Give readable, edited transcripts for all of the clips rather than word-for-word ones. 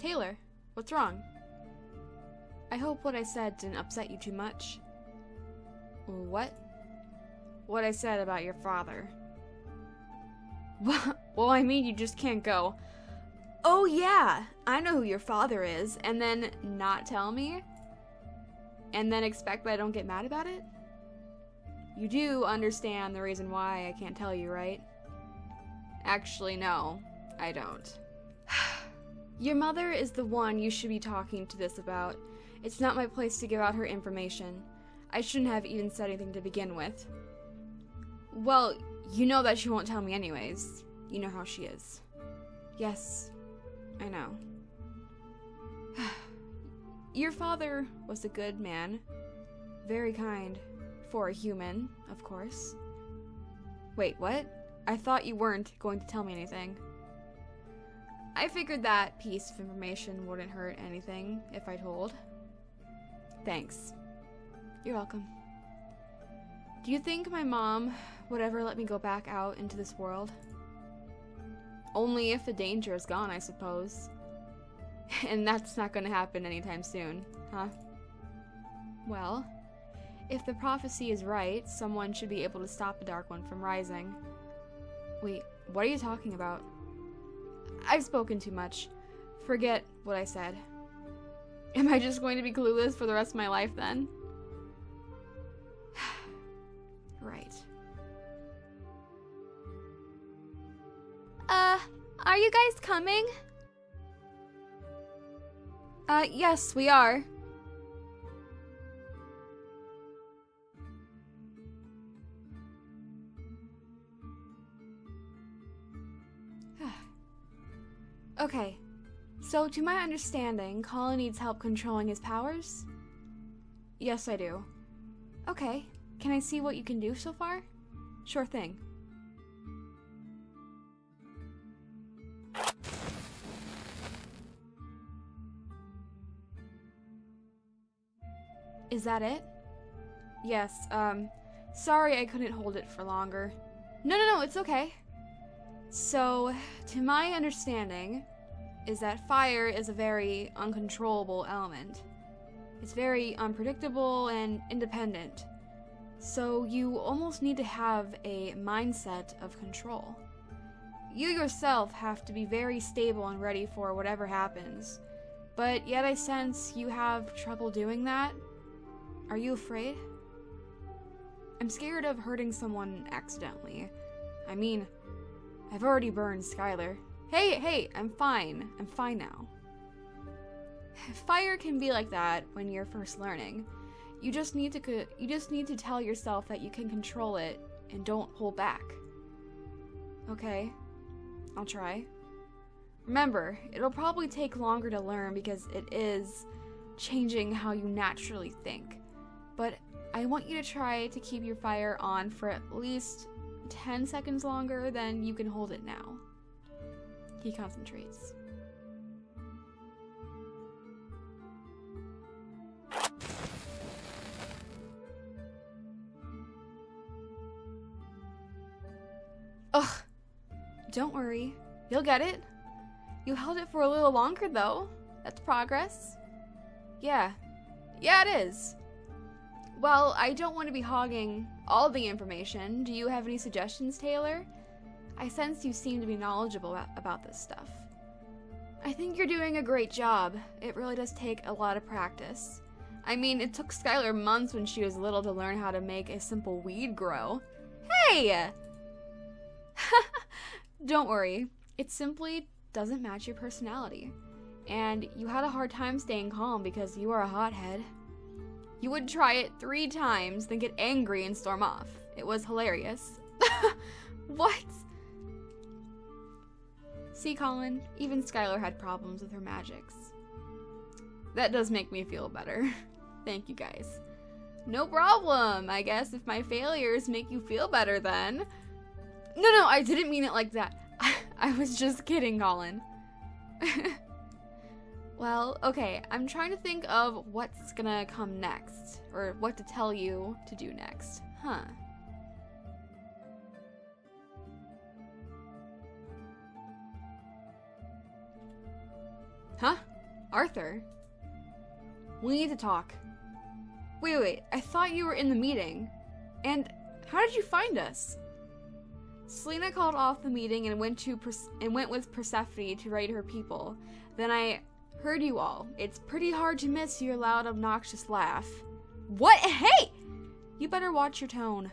Taylor, what's wrong? I hope what I said didn't upset you too much. What? What I said about your father. Well, I mean, you just can't go, oh yeah, I know who your father is, and then not tell me? And then expect that I don't get mad about it? You do understand the reason why I can't tell you, right? Actually, no, I don't. Your mother is the one you should be talking to this about. It's not my place to give out her information. I shouldn't have even said anything to begin with. Well, you know that she won't tell me anyways. You know how she is. Yes, I know. Your father was a good man. Very kind. For a human, of course. Wait, what? I thought you weren't going to tell me anything. I figured that piece of information wouldn't hurt anything if I told. Thanks. You're welcome. Do you think my mom would ever let me go back out into this world? Only if the danger is gone, I suppose. And that's not going to happen anytime soon, huh? Well, if the prophecy is right, someone should be able to stop the Dark One from rising. Wait, what are you talking about? I've spoken too much. Forget what I said. Am I just going to be clueless for the rest of my life then? Right. Are you guys coming? Yes, we are. Okay, so to my understanding, Colin needs help controlling his powers? Yes, I do. Okay. Can I see what you can do so far? Sure thing. Is that it? Yes, sorry I couldn't hold it for longer. No, it's okay. So, to my understanding, is that fire is a very uncontrollable element. It's very unpredictable and independent. So you almost need to have a mindset of control. You yourself have to be very stable and ready for whatever happens, but yet I sense you have trouble doing that. Are you afraid? I'm scared of hurting someone accidentally. I mean, I've already burned Skylar. Hey, I'm fine. I'm fine now. Fire can be like that when you're first learning. You just need to tell yourself that you can control it and don't pull back. Okay, I'll try. Remember, it'll probably take longer to learn because it is changing how you naturally think. But I want you to try to keep your fire on for at least 10 seconds longer than you can hold it now. He concentrates. Ugh, don't worry, you'll get it. You held it for a little longer though, that's progress. Yeah it is. Well, I don't want to be hogging all the information. Do you have any suggestions, Taylor? I sense you seem to be knowledgeable about this stuff. I think you're doing a great job. It really does take a lot of practice. I mean, it took Skylar months when she was little to learn how to make a simple weed grow. Hey! Don't worry, it simply doesn't match your personality. And you had a hard time staying calm because you are a hothead. You would try it 3 times, then get angry and storm off. It was hilarious. What? See, Colin, even Skylar had problems with her magics. That does make me feel better. Thank you guys. No problem, I guess if my failures make you feel better then. No, I didn't mean it like that. I was just kidding, Colin. Well, okay, I'm trying to think of what's gonna come next, or what to tell you to do next, huh? Huh? Arthur? We need to talk. Wait, I thought you were in the meeting. And how did you find us? Selena called off the meeting and went with Persephone to raid her people. Then I heard you all. It's pretty hard to miss your loud, obnoxious laugh. What? Hey! You better watch your tone.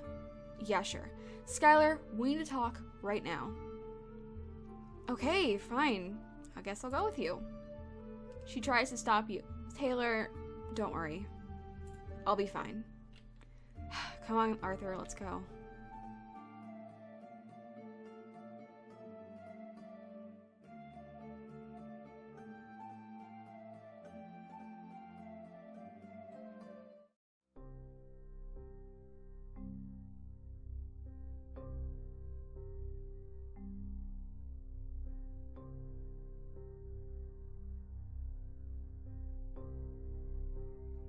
Yeah, sure. Skylar, we need to talk right now. Okay, fine. I guess I'll go with you. She tries to stop you. Taylor, don't worry. I'll be fine. Come on, Arthur, let's go.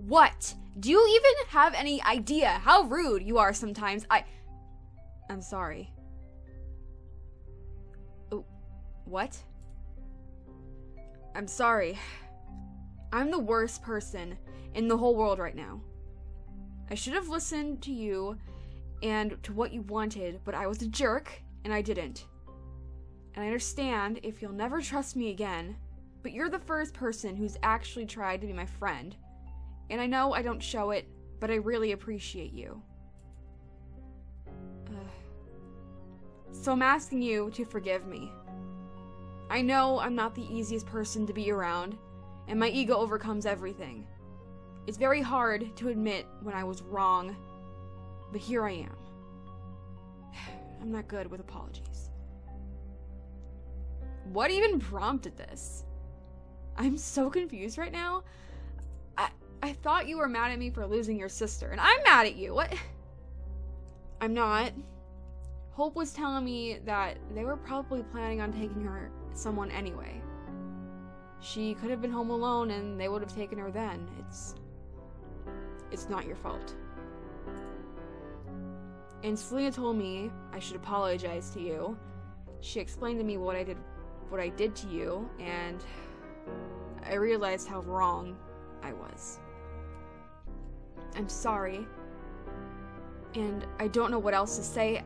What? Do you even have any idea how rude you are sometimes? I'm sorry. What? I'm sorry. I'm the worst person in the whole world right now. I should have listened to you and to what you wanted, but I was a jerk and I didn't. And I understand if you'll never trust me again, but you're the first person who's actually tried to be my friend. And I know I don't show it, but I really appreciate you. So I'm asking you to forgive me. I know I'm not the easiest person to be around, and my ego overcomes everything. It's very hard to admit when I was wrong, but here I am. I'm not good with apologies. What even prompted this? I'm so confused right now. I thought you were mad at me for losing your sister, and I'm mad at you. What? I'm not. Hope was telling me that they were probably planning on taking her someone anyway. She could have been home alone, and they would have taken her then. It's not your fault. And Selena told me I should apologize to you. She explained to me what I did to you, and I realized how wrong I was. I'm sorry, and I don't know what else to say.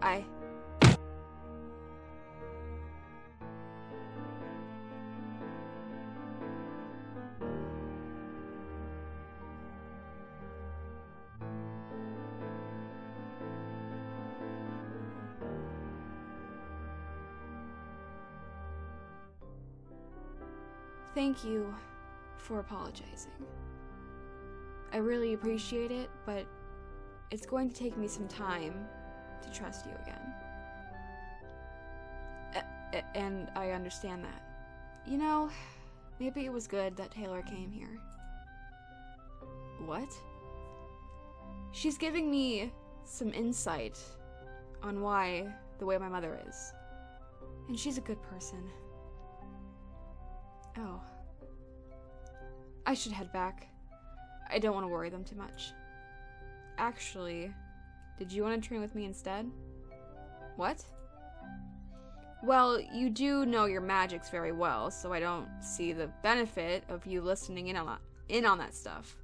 Thank you for apologizing. I really appreciate it, but it's going to take me some time to trust you again. And I understand that. You know, maybe it was good that Taylor came here. What? She's giving me some insight on why the way my mother is. And she's a good person. Oh. I should head back. I don't want to worry them too much. Actually, did you want to train with me instead? What? Well, you do know your magics very well, so I don't see the benefit of you listening in on that stuff.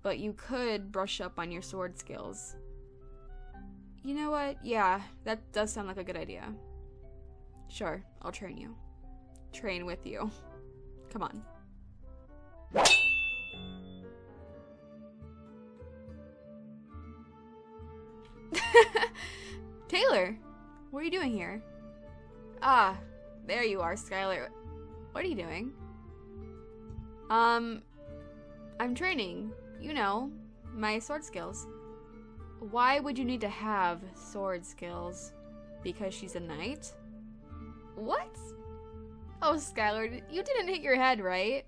But you could brush up on your sword skills. You know what? Yeah, that does sound like a good idea. Sure, I'll train you. Train with you. Come on. Taylor, what are you doing here? Ah, there you are, Skylar. What are you doing? I'm training, you know, my sword skills. Why would you need to have sword skills? Because she's a knight? What? Oh, Skylar, you didn't hit your head, right?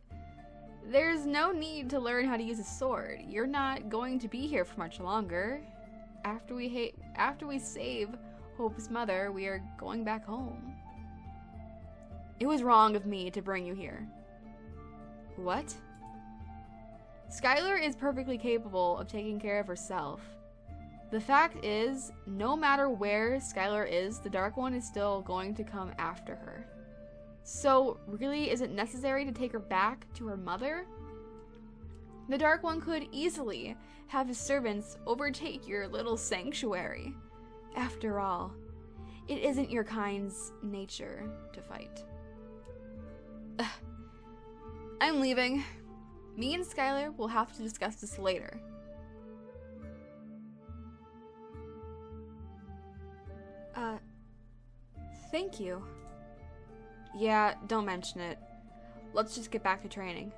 There's no need to learn how to use a sword. You're not going to be here for much longer. After we save Hope's mother, we are going back home. It was wrong of me to bring you here. What? Skylar is perfectly capable of taking care of herself. The fact is, no matter where Skylar is, the Dark One is still going to come after her. so really is it necessary to take her back to her mother? The Dark One could easily have his servants overtake your little sanctuary. After all, it isn't your kind's nature to fight. Ugh. I'm leaving. Me and Skylar will have to discuss this later. Thank you. Yeah, don't mention it. Let's just get back to training.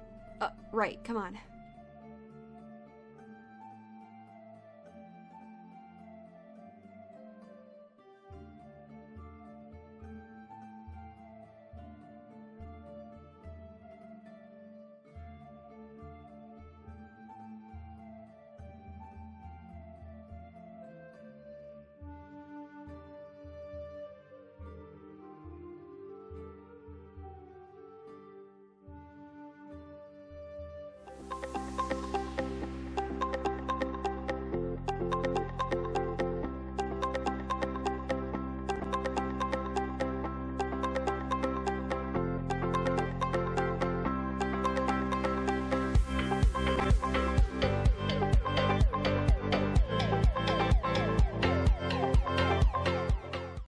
Right, come on.